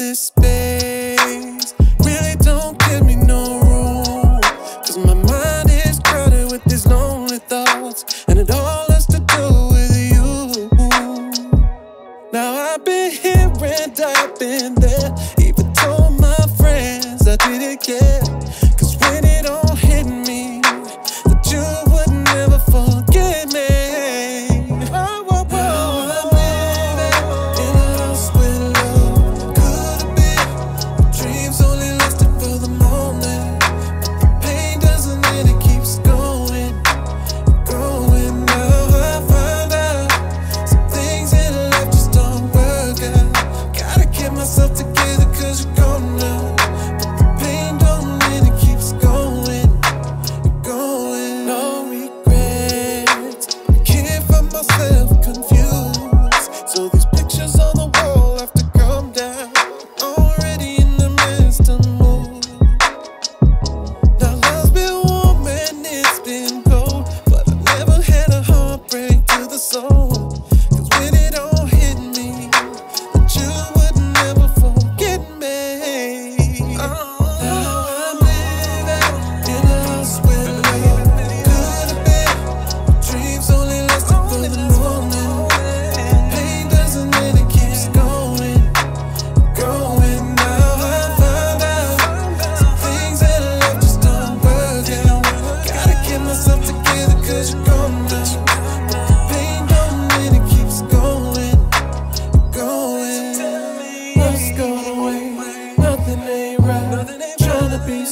this space. Really don't give me no room, cause my mind is crowded with these lonely thoughts, and it all has to do with you. Now I've been here and I've been there, even told my friends I didn't care, cause when it all hit me that you would never forget me.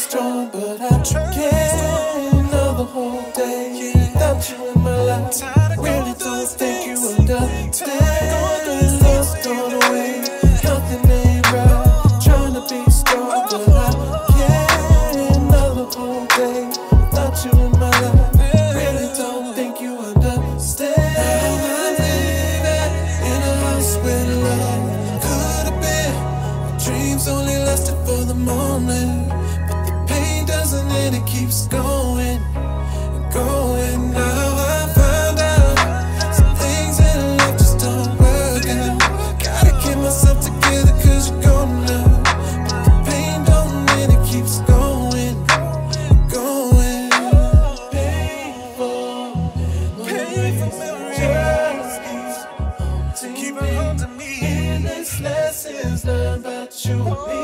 Strong, but I can't. Another whole day without you in my life. Really don't think you understand. Love's gone away, nothing ain't right. Trying to be strong, but I can't. Another whole day without you in my life. Really don't think you understand. I'm living in a house with love. Could have been. My dreams only lasted for the moment. And it keeps going and going. Now I found out some things in life just don't work out. Gotta keep myself together cause you're gone now, but the pain don't end, it keeps going, going. Painful memories. Keep it home to me. Endless lessons learned about you.